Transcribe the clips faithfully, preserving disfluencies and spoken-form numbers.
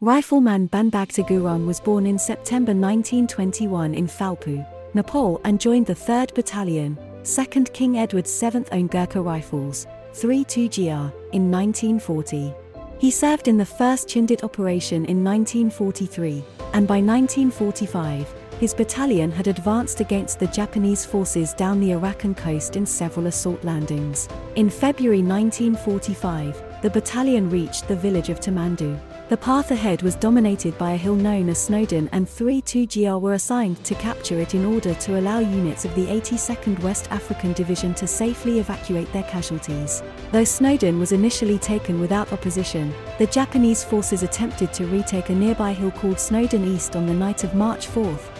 Rifleman Bhanbhagta Gurung was born in September nineteen twenty-one in Falpu, Nepal and joined the third Battalion, second King Edward the seventh's Own Gurkha Rifles, thirty-two G R, in nineteen forty. He served in the first Chindit operation in nineteen forty-three, and by nineteen forty-five, his battalion had advanced against the Japanese forces down the Arakan coast in several assault landings. In February nineteen forty-five, the battalion reached the village of Tamandu. The path ahead was dominated by a hill known as Snowdon, and thirty-two G R were assigned to capture it in order to allow units of the eighty-second West African Division to safely evacuate their casualties. Though Snowdon was initially taken without opposition, the Japanese forces attempted to retake a nearby hill called Snowdon East on the night of March fourth.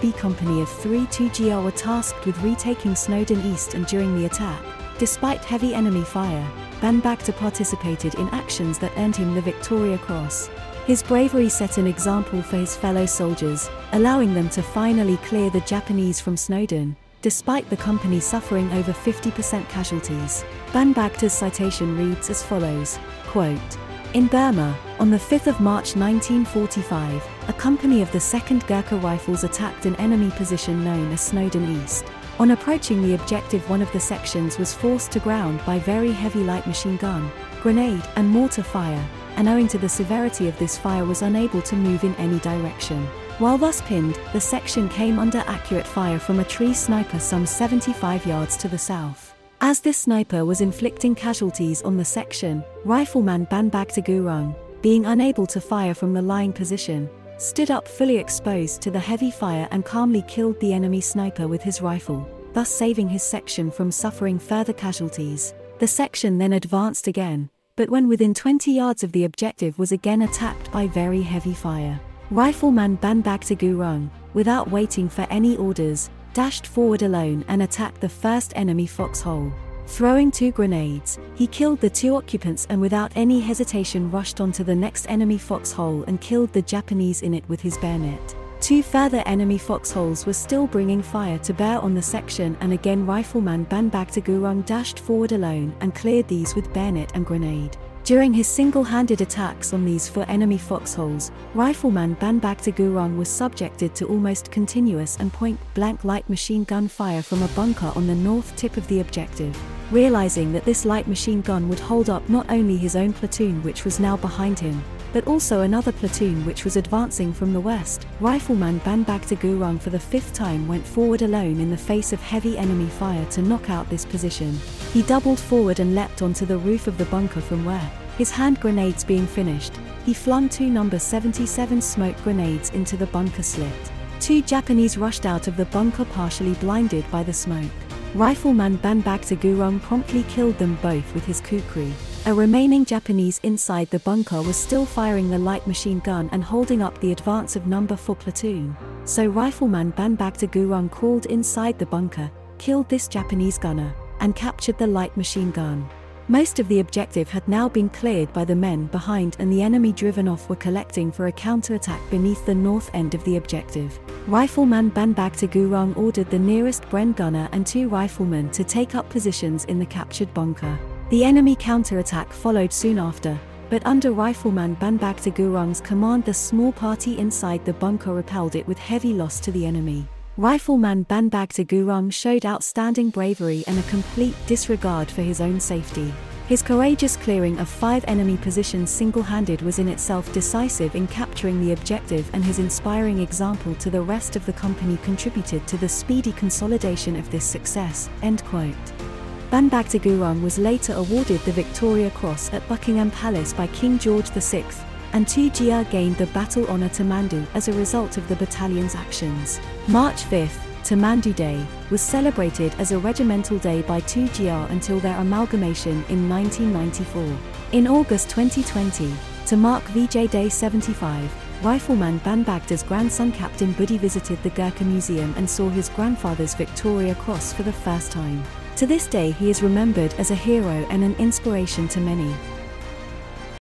B Company of thirty-two G R were tasked with retaking Snowdon East, and during the attack, despite heavy enemy fire, Bhanbhagta participated in actions that earned him the Victoria Cross. His bravery set an example for his fellow soldiers, allowing them to finally clear the Japanese from Snowdon, despite the company suffering over fifty percent casualties. Bhanbhagta's citation reads as follows, quote, "In Burma, on the fifth of March nineteen forty-five, a company of the second Gurkha Rifles attacked an enemy position known as Snowdon East. On approaching the objective, one of the sections was forced to ground by very heavy light machine gun, grenade, and mortar fire, and owing to the severity of this fire was unable to move in any direction. While thus pinned, the section came under accurate fire from a tree sniper some seventy-five yards to the south. As this sniper was inflicting casualties on the section, Rifleman Bhanbhagta Gurung, being unable to fire from the lying position, stood up fully exposed to the heavy fire and calmly killed the enemy sniper with his rifle, thus saving his section from suffering further casualties. The section then advanced again, but when within twenty yards of the objective was again attacked by very heavy fire. Rifleman Bhanbhagta Gurung, without waiting for any orders, dashed forward alone and attacked the first enemy foxhole. Throwing two grenades, he killed the two occupants and without any hesitation rushed onto the next enemy foxhole and killed the Japanese in it with his bayonet. Two further enemy foxholes were still bringing fire to bear on the section, and again Rifleman Bhanbhagta Gurung dashed forward alone and cleared these with bayonet and grenade. During his single-handed attacks on these four enemy foxholes, Rifleman Bhanbhagta Gurung was subjected to almost continuous and point-blank light machine gun fire from a bunker on the north tip of the objective. Realizing that this light machine gun would hold up not only his own platoon, which was now behind him, but also another platoon which was advancing from the west, Rifleman Bhanbhagta Gurung for the fifth time went forward alone in the face of heavy enemy fire to knock out this position. He doubled forward and leapt onto the roof of the bunker from where, his hand grenades being finished, he flung two number seventy-seven smoke grenades into the bunker slit. Two Japanese rushed out of the bunker partially blinded by the smoke. Rifleman Bhanbhagta Gurung promptly killed them both with his kukri. A remaining Japanese inside the bunker was still firing the light machine gun and holding up the advance of number four platoon. So Rifleman Bhanbhagta Gurung crawled inside the bunker, killed this Japanese gunner, and captured the light machine gun. Most of the objective had now been cleared by the men behind, and the enemy driven off were collecting for a counterattack beneath the north end of the objective. Rifleman Bhanbhagta Gurung ordered the nearest Bren gunner and two riflemen to take up positions in the captured bunker. The enemy counterattack followed soon after, but under Rifleman Bhanbhagta Gurung's command the small party inside the bunker repelled it with heavy loss to the enemy. Rifleman Bhanbhagta Gurung showed outstanding bravery and a complete disregard for his own safety. His courageous clearing of five enemy positions single-handed was in itself decisive in capturing the objective, and his inspiring example to the rest of the company contributed to the speedy consolidation of this success." End quote. Bhanbhagta Gurung was later awarded the Victoria Cross at Buckingham Palace by King George the sixth, and two G R gained the Battle Honour Tamandu as a result of the battalion's actions. March fifth, Tamandu Day, was celebrated as a regimental day by two G R until their amalgamation in nineteen ninety-four. In August twenty twenty, to mark V J Day seventy-five, Rifleman Bhanbhagta's grandson Captain Budi visited the Gurkha Museum and saw his grandfather's Victoria Cross for the first time. To this day he is remembered as a hero and an inspiration to many.